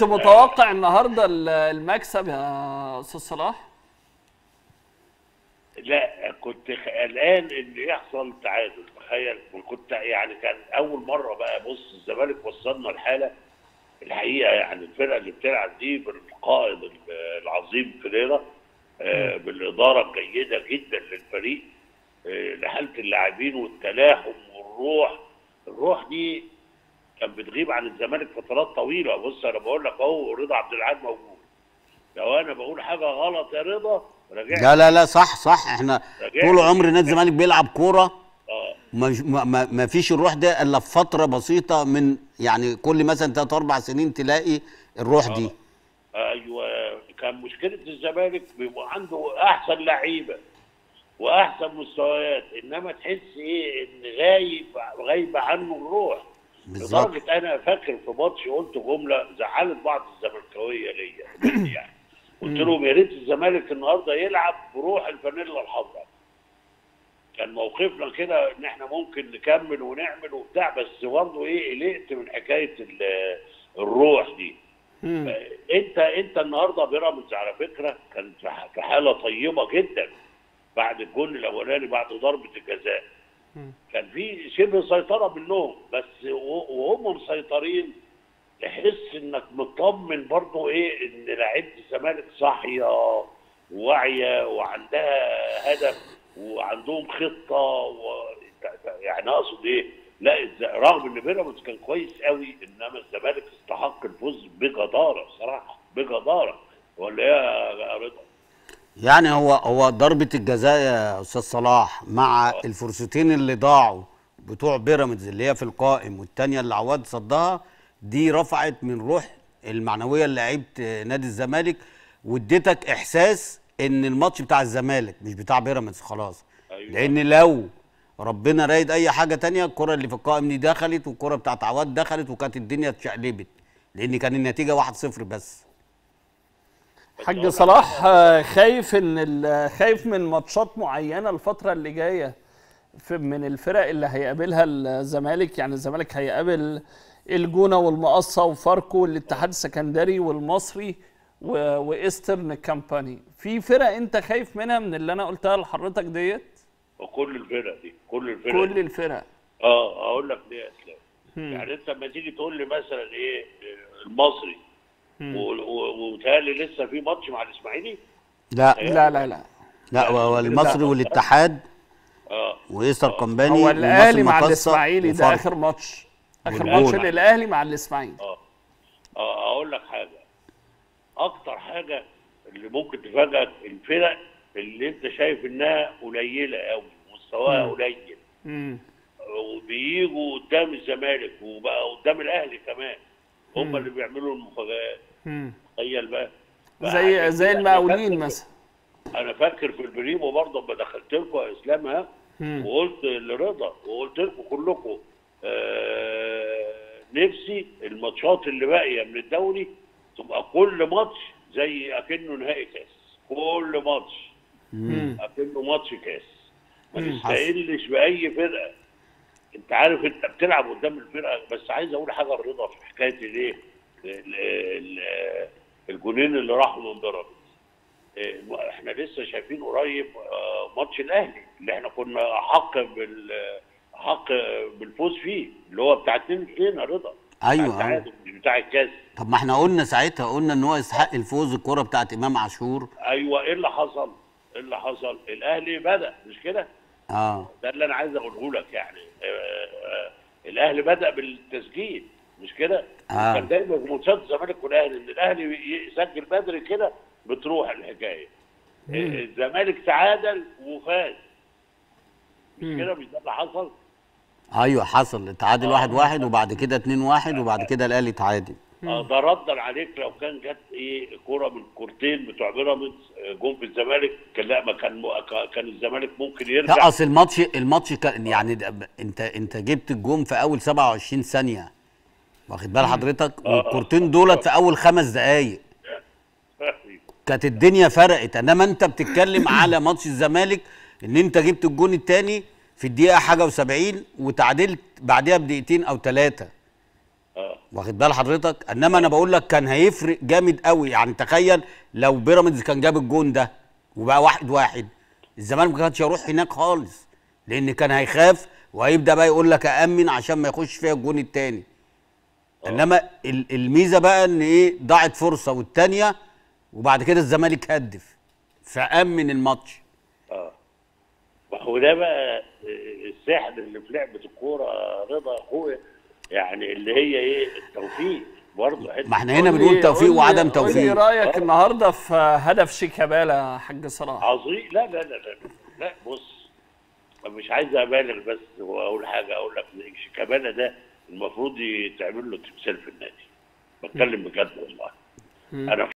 كنت متوقع النهارده المكسب يا استاذ صلاح؟ لا، كنت قلقان ان يحصل تعادل، تخيل. وكنت يعني كان اول مره بقى بص الزمالك وصلنا لحاله الحقيقه، يعني الفرقه اللي بتلعب دي بالقائد العظيم فيريرا، بالاداره الجيده جدا للفريق، لحاله اللاعبين والتلاحم والروح. الروح دي كان بتغيب عن الزمالك فترات طويله. بص انا بقول لك اهو، رضا عبد العال موجود. لو انا بقول حاجه غلط يا رضا راجع. لا صح، احنا طول عمر نادي الزمالك بيلعب كوره، ما فيش الروح ده الا في فتره بسيطه، من يعني كل مثلا 3 أو 4 سنين تلاقي الروح دي. ايوه، كان مشكله الزمالك بيبقى عنده احسن لعيبه واحسن مستويات، انما تحس ايه ان غايبه عنه الروح. لدرجه انا فاكر في ماتش قلت جمله زعلت بعض الزملكاويه ليا، يعني قلت لهم يا ريت الزمالك النهارده يلعب بروح الفانيلا الحمراء. كان موقفنا كده ان احنا ممكن نكمل ونعمل وبتاع، بس برضه ايه قلقت من حكايه الروح دي. انت النهارده بيراميدز على فكره كانت في حاله طيبه جدا بعد الجول الاولاني، بعد ضربه الجزاء. كان في شبه سيطره منهم، بس وهم مسيطرين تحس انك مطمن برضه ايه ان لعيبه الزمالك صاحيه وواعيه وعندها هدف وعندهم خطه يعني اقصد ايه؟ لا، رغم ان بيراميدز كان كويس قوي، انما الزمالك استحق الفوز بجداره بصراحه، بجداره. ولا يا رضا؟ يعني هو ضربة الجزاء يا أستاذ صلاح مع الفرصتين اللي ضاعوا بتوع بيراميدز اللي هي في القائم، والتانية اللي عواد صدها، دي رفعت من روح المعنوية لعيبة نادي الزمالك، واديتك إحساس إن الماتش بتاع الزمالك مش بتاع بيراميدز خلاص. أيوة. لأن لو ربنا رايد أي حاجة تانية، الكرة اللي في القائم دي دخلت، والكرة بتاعت عواد دخلت، وكانت الدنيا اتشقلبت، لأن كان النتيجة 1-0 بس. حاج صلاح، خايف ان خايف من ماتشات معينه الفتره اللي جايه من الفرق اللي هيقابلها الزمالك؟ يعني الزمالك هيقابل الجونه والمقصه وفاركو والاتحاد السكندري والمصري وايسترن كامباني. في فرق انت خايف منها من اللي انا قلتها لحضرتك ديت؟ وكل الفرق دي، كل الفرق. اقول لك ليه يا اسلام؟ يعني انت لما تيجي تقول لي مثلا ايه المصري وبيتهيألي لسه في ماتش مع الاسماعيلي؟ لا لا لا لا لا، هو المصري والاتحاد وإيسر كمباني، هو الاهلي مع الاسماعيلي ده اخر ماتش، للاهلي مع الاسماعيلي. اقول لك حاجه، اكتر حاجه اللي ممكن تفاجئك الفرق اللي انت شايف انها قليله قوي مستواها قليل، وبييجوا قدام الزمالك وبقى قدام الاهلي كمان، هم اللي بيعملوا المفاجآت. تخيل بقى زي المقاولين مثلا. انا فاكر في البريمو برضه لما دخلت لكم يا اسلام، ها، وقلت لرضا وقلت لكم كلكم نفسي الماتشات اللي باقيه من الدوري تبقى كل ماتش زي اكنه نهائي كاس، كل ماتش اكنه ماتش كاس، ما تستقلش باي فرقه. انت عارف انت بتلعب قدام الفرقه. بس عايز اقول حاجه لرضا في حكايه الايه؟ الجولين اللي راحوا من بيراميدز. احنا لسه شايفين قريب ماتش الاهلي اللي احنا كنا احق بالفوز فيه، اللي هو بتاع 2-2 يا رضا. ايوه، بتاع الكاس. طب ما احنا قلنا ساعتها، قلنا ان هو يستحق الفوز، الكوره بتاعت امام عاشور. ايوه، ايه اللي حصل؟ الاهلي بدا، مش كده؟ ده اللي انا عايز اقوله لك، يعني الاهلي بدا بالتسجيل، مش كده؟ كان دايما ماتشات الزمالك والاهلي ان الاهلي يسجل بدري كده بتروح الحكايه. الزمالك تعادل وفاز، مش كده؟ مش ده اللي حصل؟ ايوه حصل، التعادل 1-1 وبعد كده 2-1 وبعد كده الاهلي تعادل. ده ردا عليك لو كان جت ايه كوره من الكورتين بتوع بيراميدز جون في الزمالك، كان لا، ما كان الزمالك ممكن يرجع. لا، اصل الماتش كان يعني انت جبت الجون في اول 27 ثانيه، واخد بال حضرتك؟ والكورتين دولت في اول 5 دقائق، كانت الدنيا فرقت. انما انت بتتكلم على ماتش الزمالك ان انت جبت الجون الثاني في الدقيقه 71 وتعادلت بعدها ب2 أو 3 دقايق. واخد بال حضرتك؟ انما انا بقول لك كان هيفرق جامد قوي. يعني تخيل لو بيراميدز كان جاب الجون ده وبقى 1-1 الزمالك ما كانش هيروح هناك خالص، لان كان هيخاف وهيبدا بقى يقول لك أأمن عشان ما يخش فيها الجون الثاني. انما الميزه بقى ان ايه، ضاعت فرصه والثانيه وبعد كده الزمالك هدف فأمن الماتش. هو ده بقى السحر اللي في لعبه الكوره رضا اخويا، يعني اللي هي ايه، التوفيق برضه. ما احنا هنا بنقول توفيق وعدم توفيق. ايه رايك النهارده في هدف شيكابالا يا حاج صلاح؟ عظيم. لا لا لا لا لا، بص مش عايز ابالغ، بس هو اول حاجه اقول لك شيكابالا ده المفروض يتعمل له تمثال في النادي. بتكلم بجد والله. انا